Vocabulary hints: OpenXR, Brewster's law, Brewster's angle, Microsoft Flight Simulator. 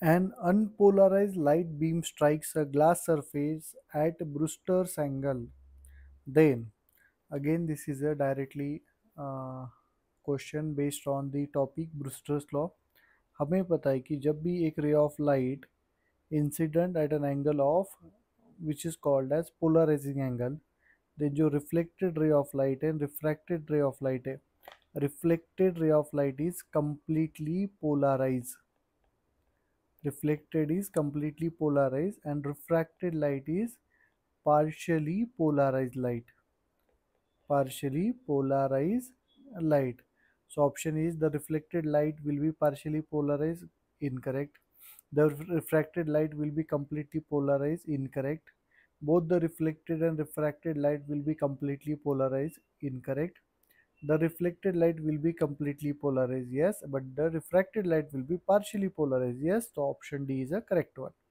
An unpolarized light beam strikes a glass surface at Brewster's angle. Then, again, this is a directly question based on the topic Brewster's law. हमें पता है कि जब भी एक ray of light incident at an angle of which is called as polarizing angle, then जो reflected ray of light and refracted ray of light है, reflected ray of light is completely polarized. Reflected is completely polarized and refracted light is partially polarized light. Partially polarized light. So option is the reflected light will be partially polarized, incorrect. The refracted light will be completely polarized, incorrect. Both the reflected and refracted light will be completely polarized, incorrect. The reflected light will be completely polarized, yes, but the refracted light will be partially polarized, yes. So option D is a correct one.